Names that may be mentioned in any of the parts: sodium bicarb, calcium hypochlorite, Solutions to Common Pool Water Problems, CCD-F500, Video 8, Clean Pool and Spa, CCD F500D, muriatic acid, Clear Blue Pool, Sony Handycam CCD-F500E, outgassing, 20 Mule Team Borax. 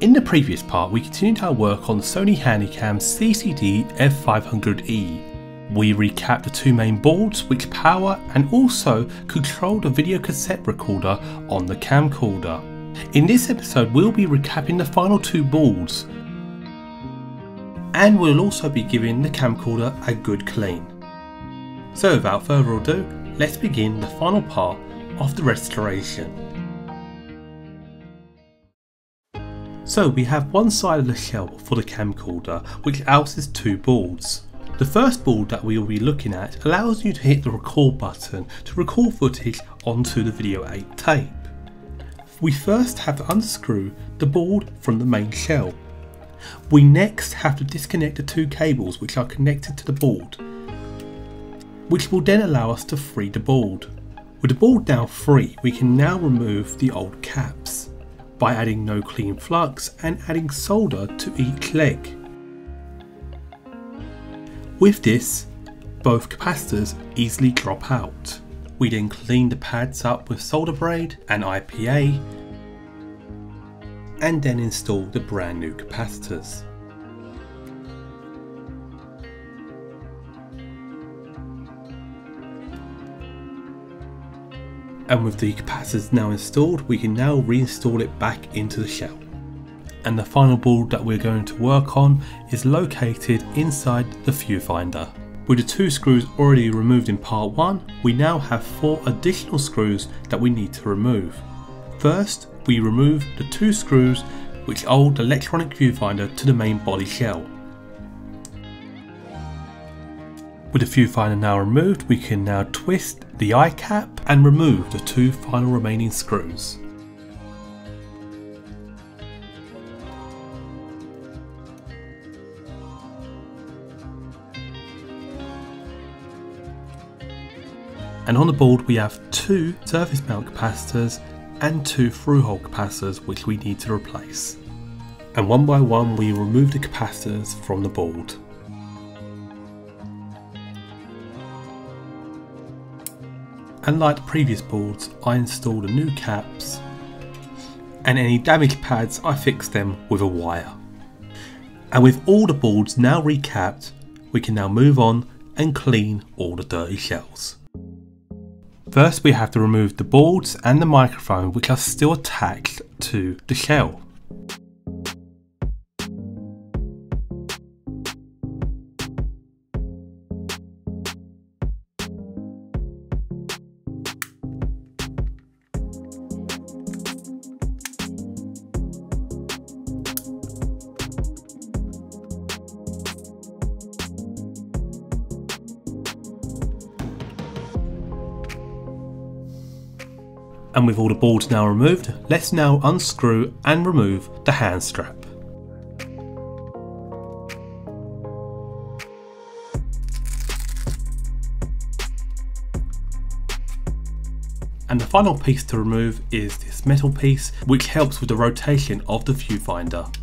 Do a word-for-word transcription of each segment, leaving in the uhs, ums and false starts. In the previous part, we continued our work on Sony Handycam C C D F five hundred E. We recapped the two main boards which power and also control the video cassette recorder on the camcorder. In this episode, we'll be recapping the final two boards, and we'll also be giving the camcorder a good clean. So without further ado, let's begin the final part of the restoration. So we have one side of the shell for the camcorder which houses two boards. The first board that we will be looking at allows you to hit the record button to record footage onto the Video eight tape. We first have to unscrew the board from the main shell. We next have to disconnect the two cables which are connected to the board, which will then allow us to free the board. With the board now free, we can now remove the old caps by adding no clean flux and adding solder to each leg. With this, both capacitors easily drop out. We then clean the pads up with solder braid and I P A and then install the brand new capacitors. And with the capacitors now installed, we can now reinstall it back into the shell. And the final board that we're going to work on is located inside the viewfinder. With the two screws already removed in part one, we now have four additional screws that we need to remove. First, we remove the two screws which hold the electronic viewfinder to the main body shell. With the viewfinder now removed, we can now twist the eye cap and remove the two final remaining screws. And on the board we have two surface mount capacitors and two through-hole capacitors which we need to replace. And one by one we remove the capacitors from the board. And like the previous boards, I installed the new caps, and any damaged pads I fixed them with a wire. And with all the boards now recapped, we can now move on and clean all the dirty shells. First we have to remove the boards and the microphone which are still attached to the shell. And with all the boards now removed, let's now unscrew and remove the hand strap. And the final piece to remove is this metal piece, which helps with the rotation of the viewfinder.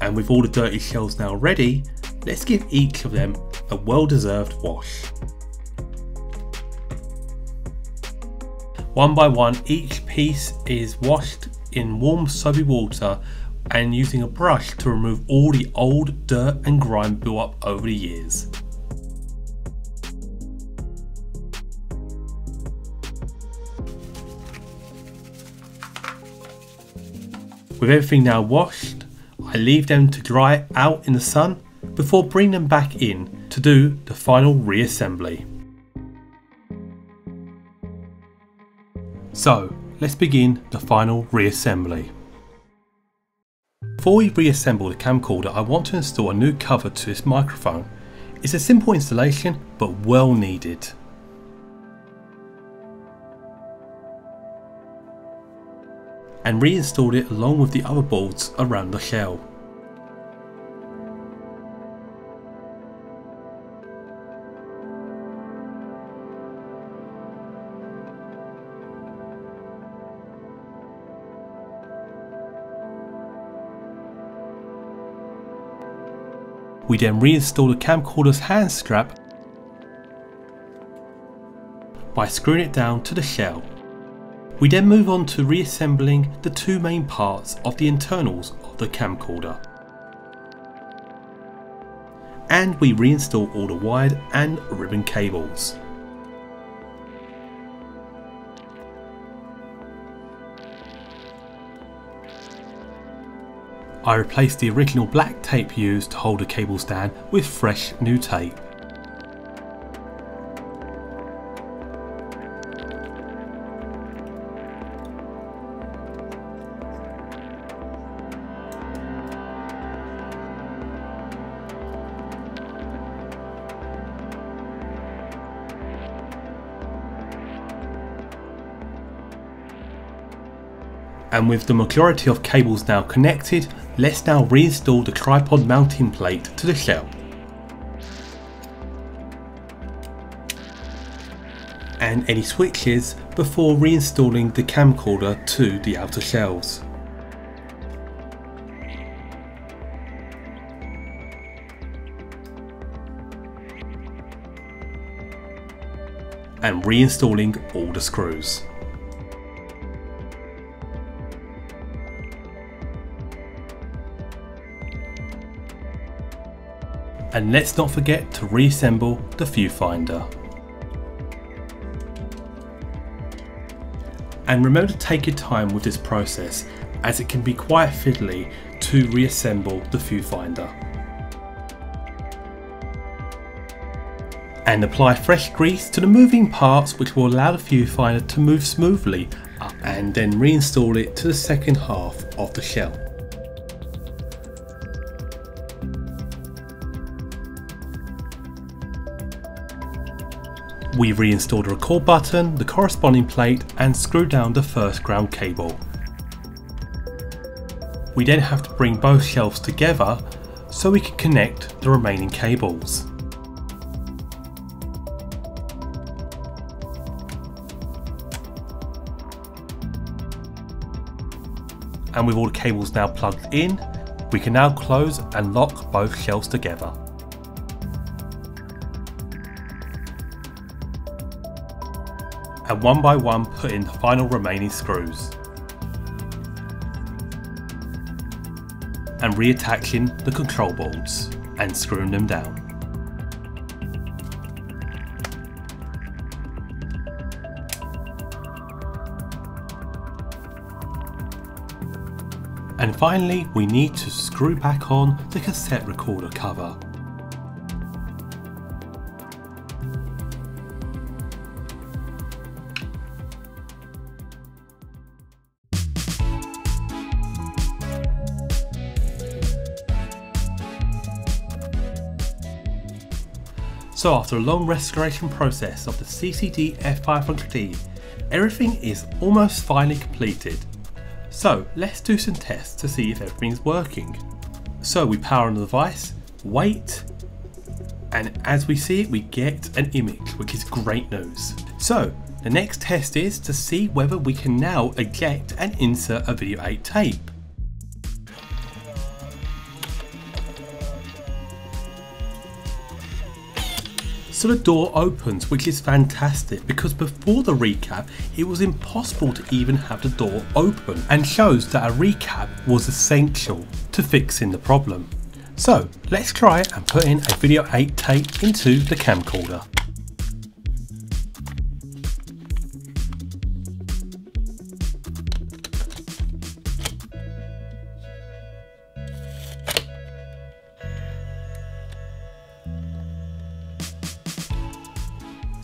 And with all the dirty shells now ready, let's give each of them a well-deserved wash. One by one, each piece is washed in warm soapy water and using a brush to remove all the old dirt and grime built up over the years. With everything now washed, I leave them to dry out in the sun before bringing them back in to do the final reassembly. So, let's begin the final reassembly. Before we reassemble the camcorder, I want to install a new cover to this microphone. It's a simple installation, but well needed. And reinstalled it along with the other boards around the shell. We then reinstall the camcorder's hand strap by screwing it down to the shell. We then move on to reassembling the two main parts of the internals of the camcorder. And we reinstall all the wired and ribbon cables. I replaced the original black tape used to hold the cable stand with fresh new tape. And with the majority of cables now connected, let's now reinstall the tripod mounting plate to the shell. And any switches before reinstalling the camcorder to the outer shells. And reinstalling all the screws. And let's not forget to reassemble the viewfinder. And remember to take your time with this process, as it can be quite fiddly to reassemble the viewfinder. And apply fresh grease to the moving parts, which will allow the viewfinder to move smoothly up, and then reinstall it to the second half of the shell. We reinstalled the record button, the corresponding plate, and screwed down the first ground cable. We then have to bring both shelves together so we can connect the remaining cables. And with all the cables now plugged in, we can now close and lock both shelves together. And one by one put in the final remaining screws. And reattaching the control boards and screwing them down. And finally, we need to screw back on the cassette recorder cover. So after a long restoration process of the C C D F five hundred D, everything is almost finally completed. So let's do some tests to see if everything's working. So we power on the device, wait, and as we see it, we get an image, which is great news. So the next test is to see whether we can now eject and insert a Video eight tape. So the door opens, which is fantastic, because before the recap it was impossible to even have the door open, and shows that a recap was essential to fixing the problem. So let's try and put in a Video eight tape into the camcorder.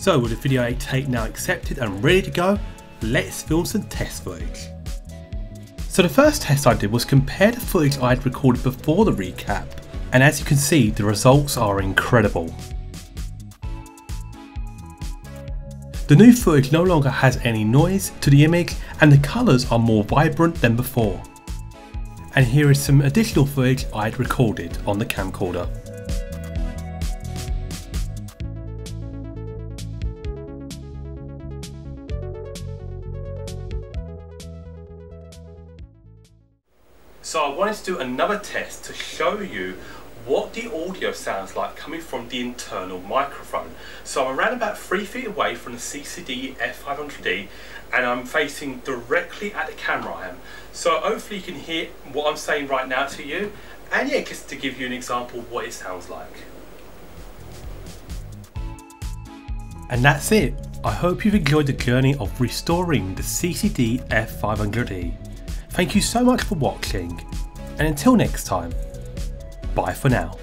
So with the Video eight tape now accepted and ready to go, let's film some test footage. So the first test I did was compare the footage I had recorded before the recap, and as you can see, the results are incredible. The new footage no longer has any noise to the image, and the colours are more vibrant than before. And here is some additional footage I had recorded on the camcorder. So I wanted to do another test to show you what the audio sounds like coming from the internal microphone. So I'm around about three feet away from the C C D F five hundred D and I'm facing directly at the camera I am. So hopefully you can hear what I'm saying right now to you, and yeah, just to give you an example of what it sounds like. And that's it. I hope you've enjoyed the journey of restoring the C C D F five hundred E. Thank you so much for watching, and until next time, bye for now.